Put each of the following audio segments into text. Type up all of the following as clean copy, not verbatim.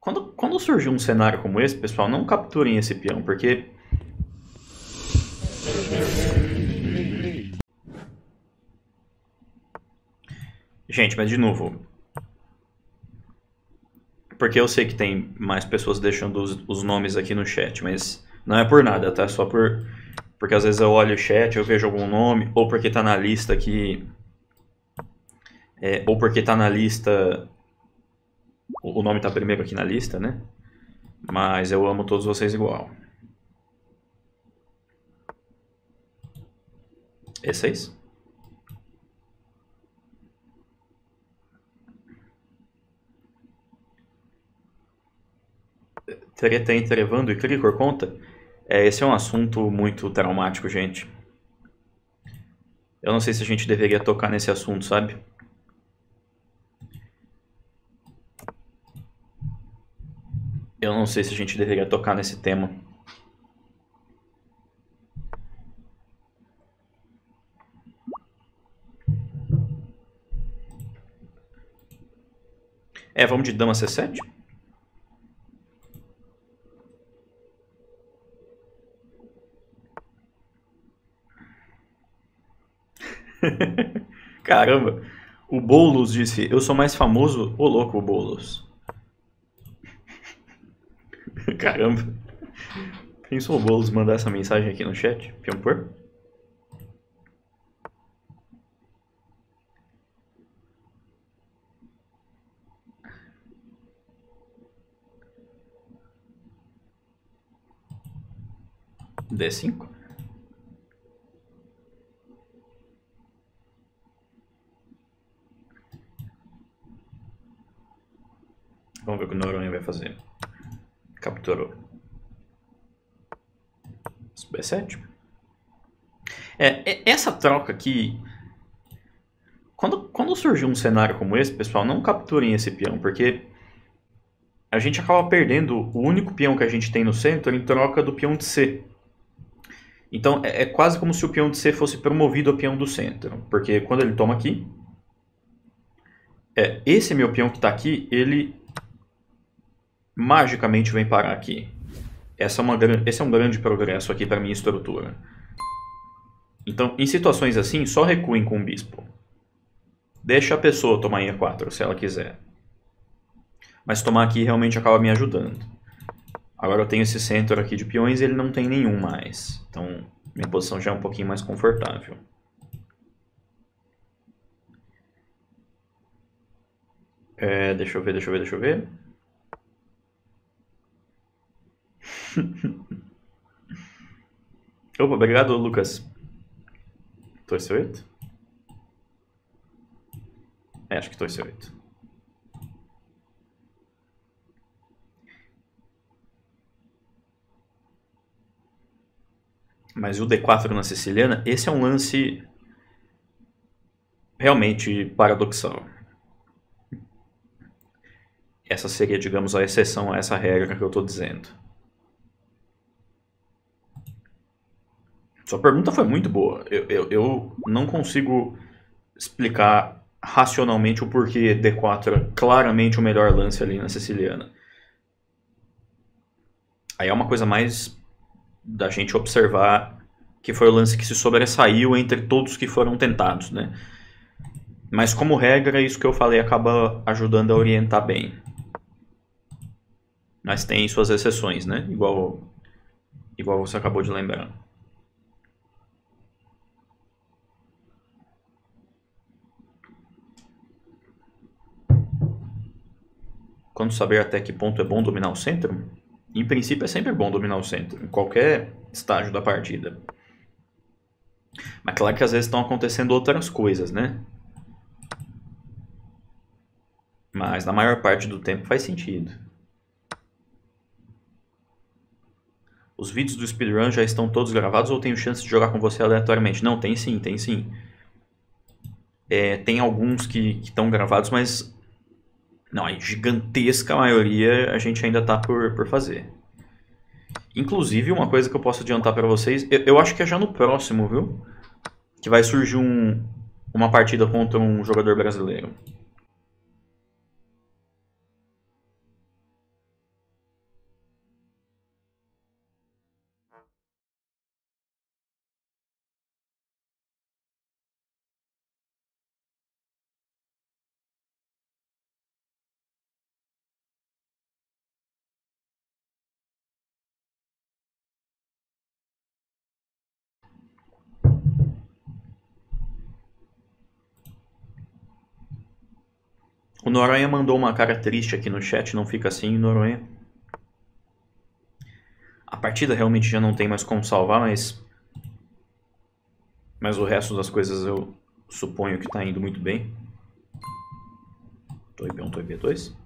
Quando surgir um cenário como esse, pessoal, não capturem esse peão, porque... Gente, mas de novo... Porque eu sei que tem mais pessoas deixando os nomes aqui no chat, mas não é por nada, tá? Só por... Porque às vezes eu olho o chat, eu vejo algum nome, ou porque tá na lista aqui... ou porque tá na lista... O nome tá primeiro aqui na lista, né? Mas eu amo todos vocês igual. E6? Treta entre Evandro e Cricor conta? Esse é um assunto muito traumático, gente. Eu não sei se a gente deveria tocar nesse assunto, sabe? Eu não sei se a gente deveria tocar nesse tema. Vamos de dama C7? Caramba, o Boulos disse, eu sou mais famoso, ô louco, o Boulos. Caramba, pensou o Boulos mandar essa mensagem aqui no chat? Peão por? D5? Vamos ver o que o Noronha vai fazer. Capturou. B7. Essa troca aqui... Quando surgir um cenário como esse, pessoal, não capturem esse peão, porque a gente acaba perdendo o único peão que a gente tem no centro em troca do peão de C. Então, é quase como se o peão de C fosse promovido ao peão do centro, porque quando ele toma aqui... esse meu peão que está aqui, ele... magicamente vem parar aqui. Esse é um grande progresso aqui para minha estrutura. Então, em situações assim, só recuem com o bispo. Deixa a pessoa tomar em E4, se ela quiser. Mas tomar aqui realmente acaba me ajudando. Agora eu tenho esse centro aqui de peões e ele não tem nenhum mais. Então, minha posição já é um pouquinho mais confortável. Deixa eu ver. Opa, obrigado, Lucas. Torce 8? Acho que torce 8. Mas o D4 na siciliana, esse é um lance realmente paradoxal. Essa seria, digamos, a exceção a essa regra que eu estou dizendo. Sua pergunta foi muito boa. Eu não consigo explicar racionalmente o porquê D4 é claramente o melhor lance ali na siciliana. Aí é uma coisa mais da gente observar que foi o lance que se sobressaiu entre todos que foram tentados, né? Mas como regra, isso que eu falei acaba ajudando a orientar bem. Mas tem suas exceções, né? Igual você acabou de lembrar. Quando saber até que ponto é bom dominar o centro? Em princípio é sempre bom dominar o centro, em qualquer estágio da partida. Mas claro que às vezes estão acontecendo outras coisas, né? Mas na maior parte do tempo faz sentido. Os vídeos do speedrun já estão todos gravados ou tenho chance de jogar com você aleatoriamente? Não, tem sim, tem sim. Tem alguns que estão gravados, mas... Não, a gigantesca maioria a gente ainda está por fazer. Inclusive, uma coisa que eu posso adiantar para vocês... Eu acho que é já no próximo, viu? Que vai surgir uma partida contra um jogador brasileiro. O Noronha mandou uma cara triste aqui no chat, não fica assim, Noronha. A partida realmente já não tem mais como salvar, mas o resto das coisas eu suponho que está indo muito bem. Tô IP1, tô IP2.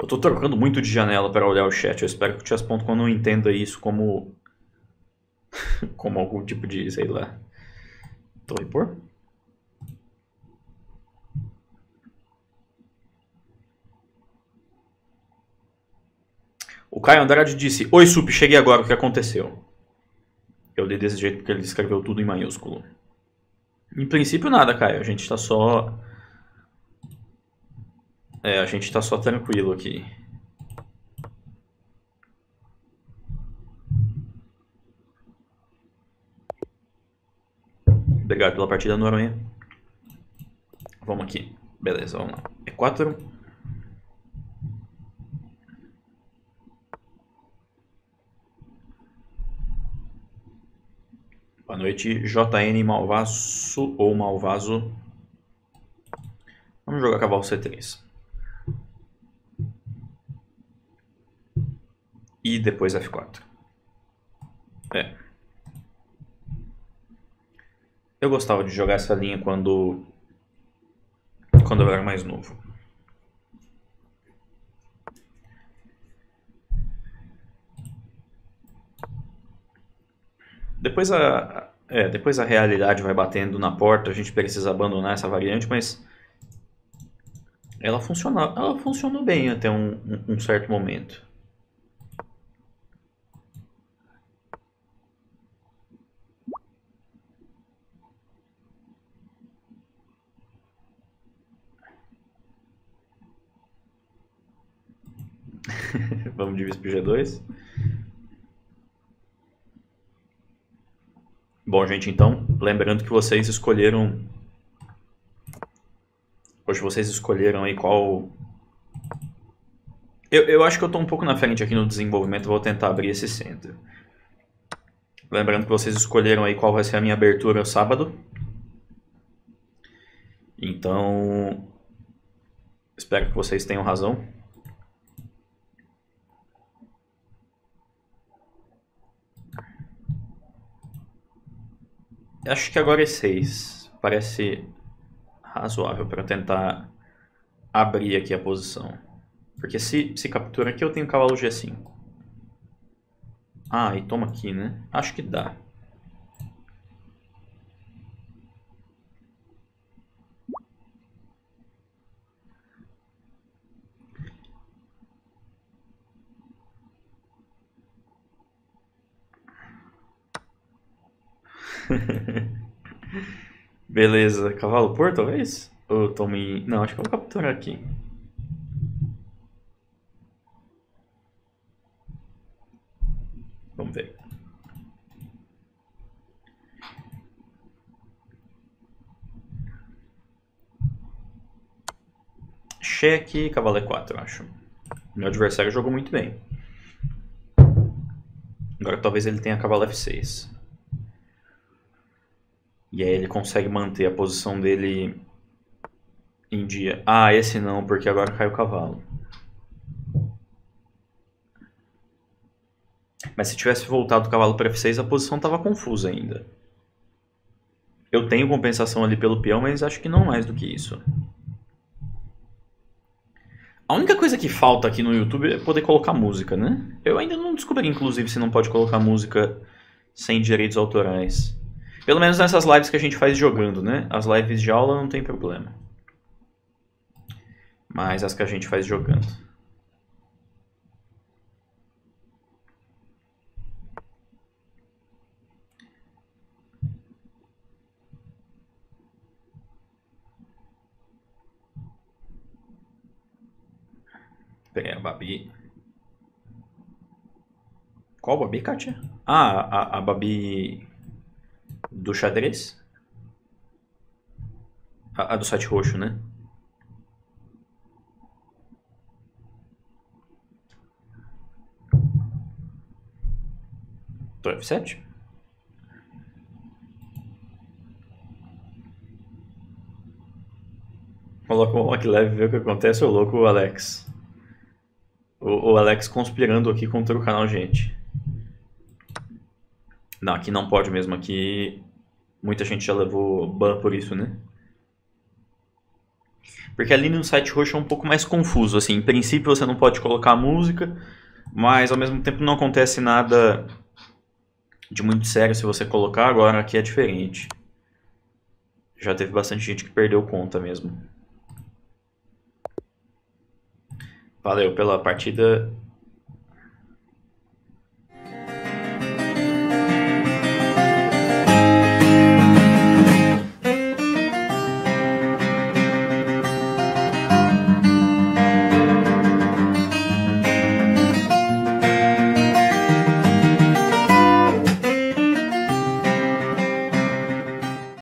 Eu tô trocando muito de janela para olhar o chat, eu espero que o Chess.com não entenda isso como... como algum tipo de, sei lá... Tô IP4. O Caio Andrade disse: "Oi, Sup, cheguei agora, o que aconteceu?" Eu dei desse jeito porque ele escreveu tudo em maiúsculo. Em princípio nada, Caio, a gente tá só... É, a gente tá só tranquilo aqui. Obrigado pela partida, Noronha. Vamos aqui. Beleza, vamos lá. E4... Boa noite, JN Malvaso ou Malvaso. Vamos jogar cavalo C3. E depois F4. É. Eu gostava de jogar essa linha quando eu era mais novo. Depois a realidade vai batendo na porta, a gente precisa abandonar essa variante, mas ela funcionou bem até um certo momento. Vamos de bispo G2. Bom, gente, então, lembrando que vocês escolheram... Hoje vocês escolheram aí qual... Eu acho que eu tô um pouco na frente aqui no desenvolvimento, vou tentar abrir esse centro. Lembrando que vocês escolheram aí qual vai ser a minha abertura sábado. Então, espero que vocês tenham razão. Acho que agora é 6. Parece razoável para tentar abrir aqui a posição. Porque se captura aqui, eu tenho cavalo G5. Ah, e toma aqui, né? Acho que dá. Beleza, cavalo por talvez? Ou tomo em... Não, acho que eu vou capturar aqui. Vamos ver. Cheque, cavalo E4, acho. Meu adversário jogou muito bem. Agora talvez ele tenha cavalo F6. E aí ele consegue manter a posição dele em dia. Ah, esse não, porque agora cai o cavalo. Mas se tivesse voltado o cavalo para F6, a posição estava confusa ainda. Eu tenho compensação ali pelo peão, mas acho que não mais do que isso. A única coisa que falta aqui no YouTube é poder colocar música, né? Eu ainda não descobri, inclusive, se não pode colocar música sem direitos autorais. Pelo menos nessas lives que a gente faz jogando, né? As lives de aula não tem problema. Mas as que a gente faz jogando. Peguei a Babi. Qual Babi, Katia? Ah, a Babi... do xadrez? A do site roxo, né? Tô F7? Coloca uma que leve e vê o que acontece, ô louco, o Alex. O Alex conspirando aqui contra o canal, gente. Não, aqui não pode mesmo, aqui muita gente já levou ban por isso, né? Porque ali no site roxo é um pouco mais confuso, assim, em princípio você não pode colocar música, mas ao mesmo tempo não acontece nada de muito sério se você colocar, agora aqui é diferente. Já teve bastante gente que perdeu conta mesmo. Valeu pela partida,